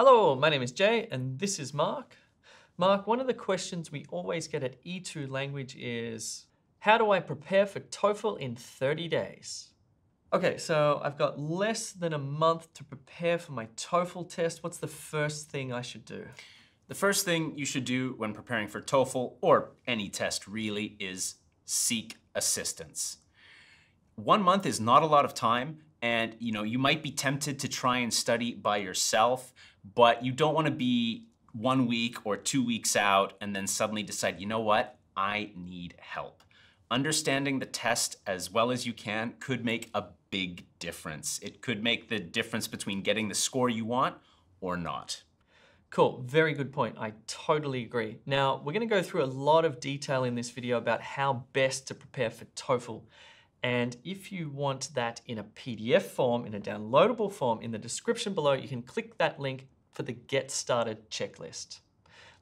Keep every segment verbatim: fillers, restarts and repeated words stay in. Hello, my name is Jay and this is Mark. Mark, one of the questions we always get at E two language is, how do I prepare for TOEFL in thirty days? Okay, so I've got less than a month to prepare for my TOEFL test. What's the first thing I should do? The first thing you should do when preparing for TOEFL, or any test really, is seek assistance. One month is not a lot of time. And you know, you might be tempted to try and study by yourself, but you don't want to be one week or two weeks out and then suddenly decide, you know what, I need help. Understanding the test as well as you can could make a big difference. It could make the difference between getting the score you want or not. Cool, very good point. I totally agree. Now, we're going to go through a lot of detail in this video about how best to prepare for TOEFL. And if you want that in a P D F form, in a downloadable form, in the description below, you can click that link for the Get Started checklist.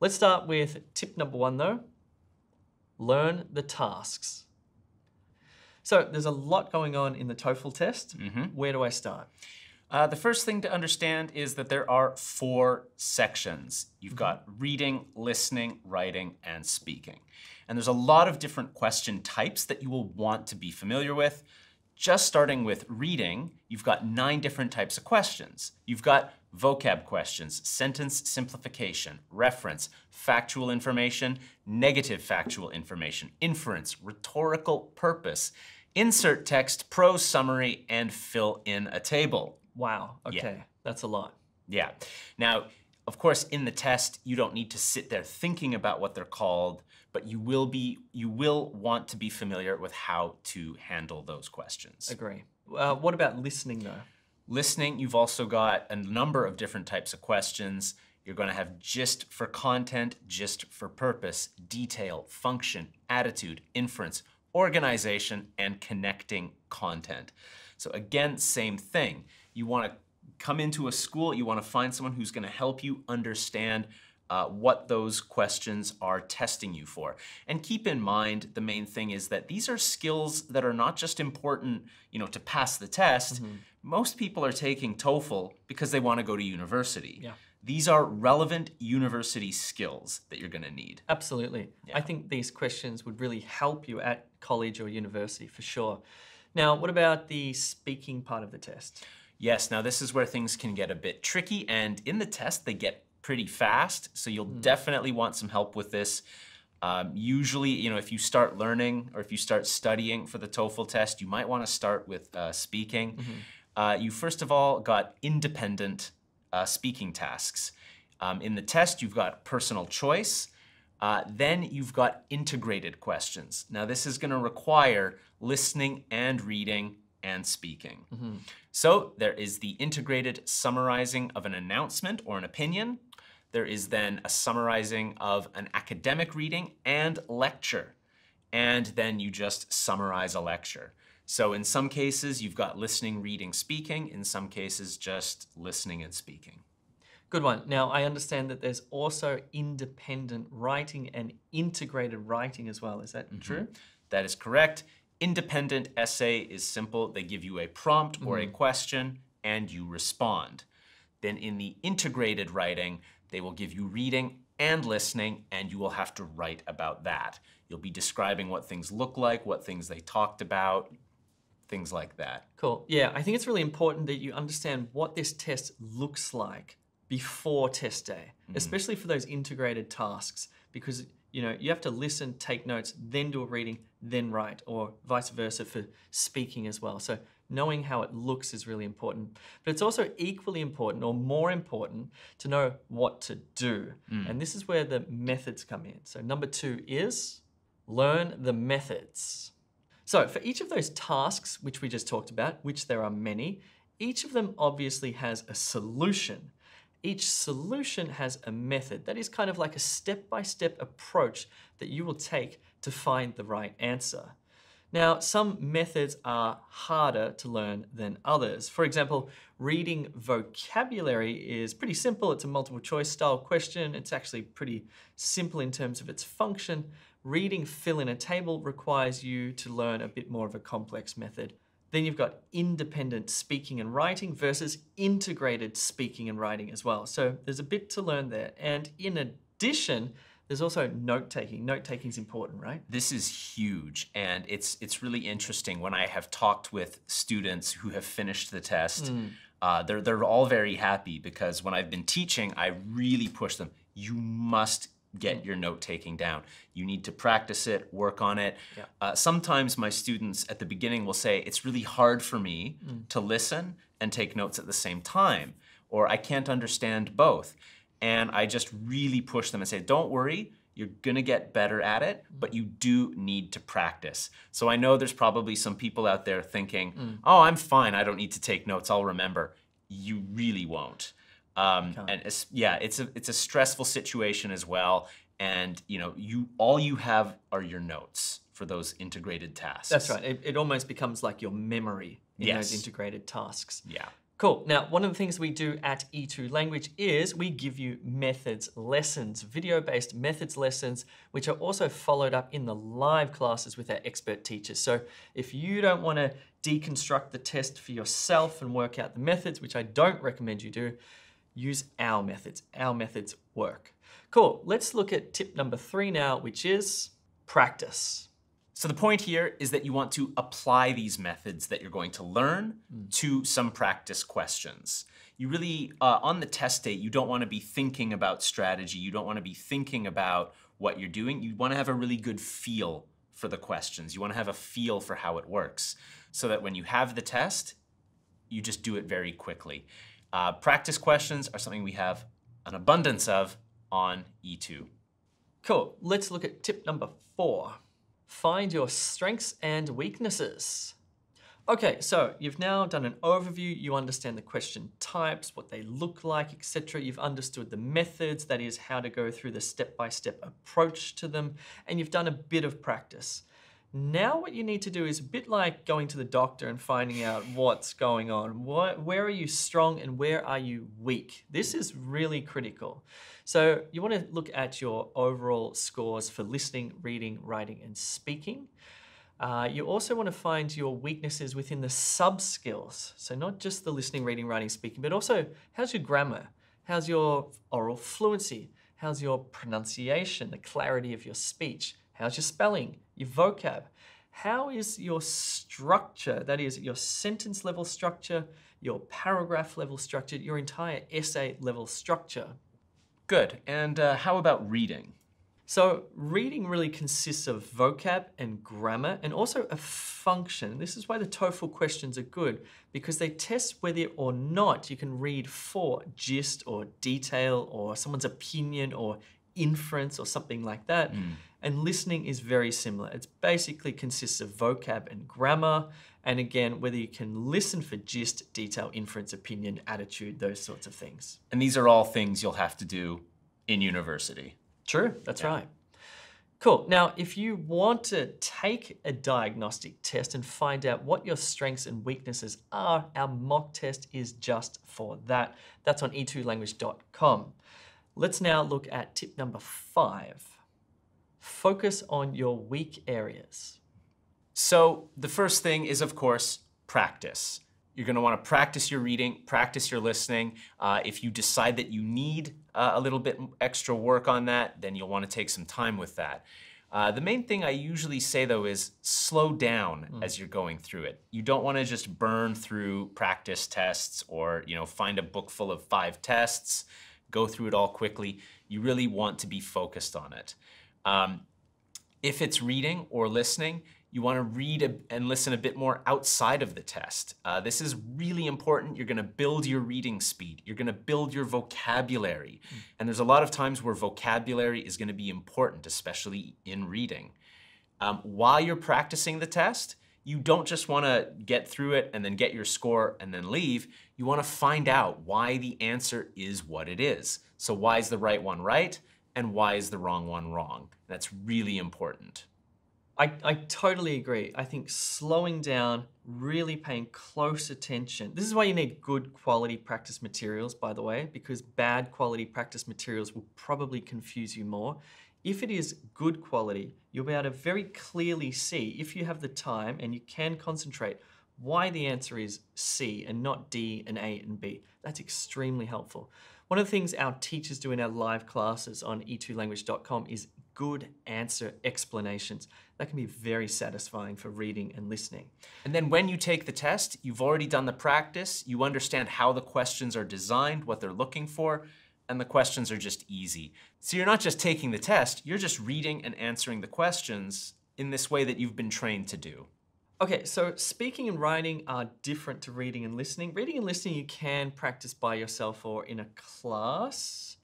Let's start with tip number one though, learn the tasks. So there's a lot going on in the TOEFL test. Mm-hmm. Where do I start? Uh, the first thing to understand is that there are four sections. You've got reading, listening, writing, and speaking. And there's a lot of different question types that you will want to be familiar with. Just starting with reading, you've got nine different types of questions. You've got vocab questions, sentence simplification, reference, factual information, negative factual information, inference, rhetorical purpose, insert text, prose summary, and fill in a table. Wow, okay, yeah. That's a lot. Yeah. Now, of course, in the test, you don't need to sit there thinking about what they're called, but you will be, you will want to be familiar with how to handle those questions. Agree. Uh, what about listening, though? Listening, you've also got a number of different types of questions. You're going to have gist for content, gist for purpose, detail, function, attitude, inference, organization, and connecting content. So again, same thing. You want to come into a school, you want to find someone who's going to help you understand uh, what those questions are testing you for. And keep in mind, the main thing is that these are skills that are not just important, you know, to pass the test. Mm-hmm. Most people are taking TOEFL because they want to go to university. Yeah. These are relevant university skills that you're going to need. Absolutely. Yeah. I think these questions would really help you at college or university for sure. Now, what about the speaking part of the test? Yes, now this is where things can get a bit tricky, and in the test they get pretty fast, so you'll mm. definitely want some help with this. Um, usually, you know, if you start learning or if you start studying for the TOEFL test, you might want to start with uh, speaking. Mm-hmm. uh, you first of all got independent uh, speaking tasks. Um, in the test, you've got personal choice. Uh, then you've got integrated questions. Now this is going to require listening and reading and speaking. Mm-hmm. So there is the integrated summarizing of an announcement or an opinion. There is then a summarizing of an academic reading and lecture. And then you just summarize a lecture. So in some cases, you've got listening, reading, speaking. In some cases, just listening and speaking. Good one. Now, I understand that there's also independent writing and integrated writing as well. Is that mm-hmm. true? That is correct. Independent essay is simple. They give you a prompt or mm-hmm. a question and you respond. Then in the integrated writing, they will give you reading and listening and you will have to write about that. You'll be describing what things look like, what things they talked about, things like that. Cool. Yeah, I think it's really important that you understand what this test looks like before test day, mm-hmm. especially for those integrated tasks, because you know, you have to listen, take notes, then do a reading, then write, or vice versa for speaking as well. So knowing how it looks is really important. But it's also equally important, or more important, to know what to do. Mm. And this is where the methods come in. So number two is learn the methods. So for each of those tasks, which we just talked about, which there are many, each of them obviously has a solution. Each solution has a method. That is kind of like a step-by-step approach that you will take to find the right answer. Now, some methods are harder to learn than others. For example, reading vocabulary is pretty simple. It's a multiple choice style question. It's actually pretty simple in terms of its function. Reading fill in a table requires you to learn a bit more of a complex method. Then you've got independent speaking and writing versus integrated speaking and writing as well. So there's a bit to learn there. And in addition, there's also note-taking. Note-taking is important, right? This is huge, and it's it's really interesting. When I have talked with students who have finished the test, mm. uh, they're, they're all very happy because when I've been teaching, I really push them. You must get your note-taking down. You need to practice it, work on it. Yeah. Uh, sometimes my students at the beginning will say, it's really hard for me mm. to listen and take notes at the same time, or I can't understand both. And I just really push them and say, don't worry, you're gonna get better at it, but you do need to practice. So I know there's probably some people out there thinking, mm. oh, I'm fine, I don't need to take notes, I'll remember. You really won't. Um, and it's, yeah, it's a, it's a stressful situation as well. And you know, you all you have are your notes for those integrated tasks. That's right, it, it almost becomes like your memory in yes. those integrated tasks. Yeah. Cool. Now, one of the things we do at E two Language is we give you methods lessons, video-based methods lessons, which are also followed up in the live classes with our expert teachers. So if you don't want to deconstruct the test for yourself and work out the methods, which I don't recommend you do, use our methods. Our methods work. Cool. Let's look at tip number three now, which is practice. So the point here is that you want to apply these methods that you're going to learn mm. to some practice questions. You really, uh, on the test day, you don't want to be thinking about strategy. You don't want to be thinking about what you're doing. You want to have a really good feel for the questions. You want to have a feel for how it works so that when you have the test, you just do it very quickly. Uh, practice questions are something we have an abundance of on E two. Cool. Let's look at tip number four. Find your strengths and weaknesses. Okay, so you've now done an overview, you understand the question types, what they look like, et cetera. You've understood the methods, that is how to go through the step-by-step approach to them, and you've done a bit of practice. Now what you need to do is a bit like going to the doctor and finding out what's going on. What, where are you strong and where are you weak? This is really critical. So you want to look at your overall scores for listening, reading, writing, and speaking. Uh, you also want to find your weaknesses within the sub-skills. So not just the listening, reading, writing, speaking, but also how's your grammar? How's your oral fluency? How's your pronunciation, the clarity of your speech? How's your spelling, your vocab? How is your structure, that is your sentence level structure, your paragraph level structure, your entire essay level structure? Good, and uh, how about reading? So reading really consists of vocab and grammar and also a function. This is why the TOEFL questions are good, because they test whether or not you can read for gist or detail or someone's opinion or inference or something like that. Mm. And listening is very similar. It basically consists of vocab and grammar. And again, whether you can listen for gist, detail, inference, opinion, attitude, those sorts of things. And these are all things you'll have to do in university. True, that's yeah. right. Cool. Now, if you want to take a diagnostic test and find out what your strengths and weaknesses are, our mock test is just for that. That's on e two language dot com. Let's now look at tip number five. Focus on your weak areas. So the first thing is, of course, practice. You're going to want to practice your reading, practice your listening. Uh, if you decide that you need uh, a little bit extra work on that, then you'll want to take some time with that. Uh, the main thing I usually say, though, is slow down mm. as you're going through it. You don't want to just burn through practice tests or, you know, find a book full of five tests. Go through it all quickly. You really want to be focused on it. Um, if it's reading or listening, you want to read a, and listen a bit more outside of the test. Uh, this is really important. You're going to build your reading speed. You're going to build your vocabulary. Mm. And there's a lot of times where vocabulary is going to be important, especially in reading. Um, while you're practicing the test, you don't just want to get through it and then get your score and then leave. You want to find out why the answer is what it is. So why is the right one right and why is the wrong one wrong? That's really important. I, I totally agree. I think slowing down, really paying close attention. This is why you need good quality practice materials, by the way, because bad quality practice materials will probably confuse you more. If it is good quality, you'll be able to very clearly see, if you have the time and you can concentrate, why the answer is C and not D and A and B. That's extremely helpful. One of the things our teachers do in our live classes on e two language dot com is good answer explanations. That can be very satisfying for reading and listening. And then when you take the test, you've already done the practice, you understand how the questions are designed, what they're looking for, and the questions are just easy. So you're not just taking the test, you're just reading and answering the questions in this way that you've been trained to do. Okay, so speaking and writing are different to reading and listening. Reading and listening you can practice by yourself or in a class,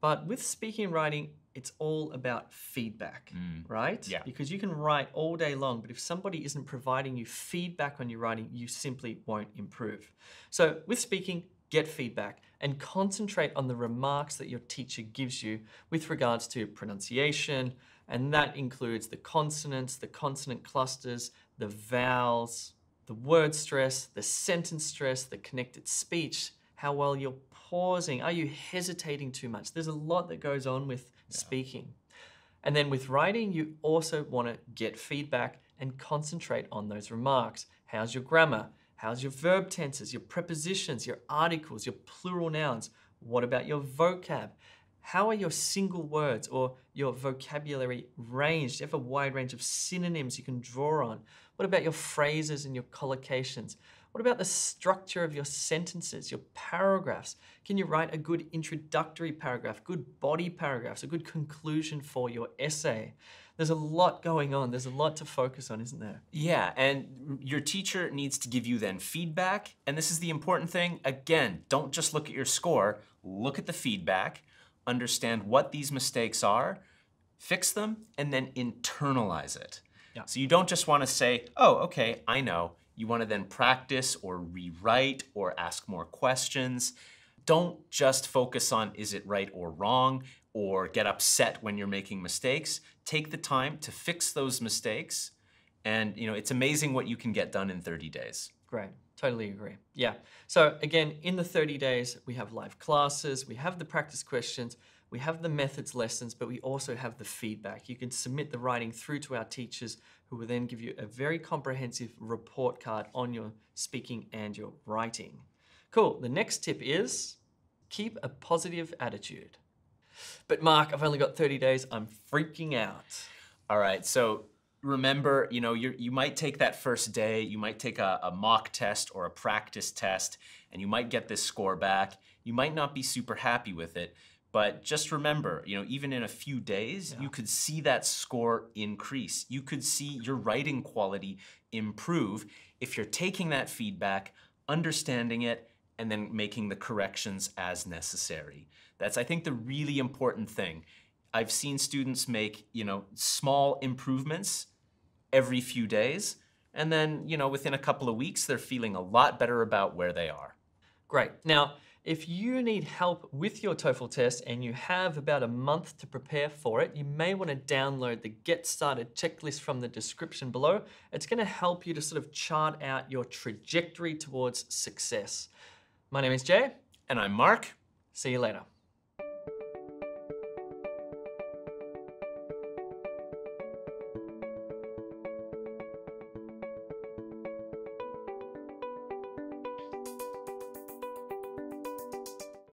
but with speaking and writing, it's all about feedback, mm. right? Yeah. Because you can write all day long, but if somebody isn't providing you feedback on your writing, you simply won't improve. So with speaking, get feedback and concentrate on the remarks that your teacher gives you with regards to pronunciation, and that includes the consonants, the consonant clusters, the vowels, the word stress, the sentence stress, the connected speech, how well you're pausing, are you hesitating too much? There's a lot that goes on with yeah. speaking. And then with writing, you also want to get feedback and concentrate on those remarks. How's your grammar? How's your verb tenses, your prepositions, your articles, your plural nouns? What about your vocab? How are your single words or your vocabulary ranged? Do you have a wide range of synonyms you can draw on? What about your phrases and your collocations? What about the structure of your sentences, your paragraphs? Can you write a good introductory paragraph, good body paragraphs, a good conclusion for your essay? There's a lot going on. There's a lot to focus on, isn't there? Yeah, and your teacher needs to give you then feedback. And this is the important thing. Again, don't just look at your score. Look at the feedback. Understand what these mistakes are, fix them, and then internalize it. Yeah. So you don't just want to say, oh, okay, I know. You want to then practice or rewrite or ask more questions. Don't just focus on is it right or wrong or get upset when you're making mistakes. Take the time to fix those mistakes. And you know, it's amazing what you can get done in thirty days. Great. Totally agree. Yeah. So again, in the thirty days, we have live classes, we have the practice questions, we have the methods lessons, but we also have the feedback. You can submit the writing through to our teachers who will then give you a very comprehensive report card on your speaking and your writing. Cool. The next tip is keep a positive attitude. But Mark, I've only got thirty days. I'm freaking out. All right. So remember, you know, you're, you might take that first day, you might take a, a mock test or a practice test, and you might get this score back. You might not be super happy with it, but just remember, you know, even in a few days, yeah. you could see that score increase. You could see your writing quality improve if you're taking that feedback, understanding it, and then making the corrections as necessary. That's, I think, the really important thing. I've seen students make, you know, small improvements every few days, and then, you know, within a couple of weeks, they're feeling a lot better about where they are. Great. Now, if you need help with your TOEFL test and you have about a month to prepare for it, you may want to download the Get Started checklist from the description below. It's going to help you to sort of chart out your trajectory towards success. My name is Jay. And I'm Mark. See you later.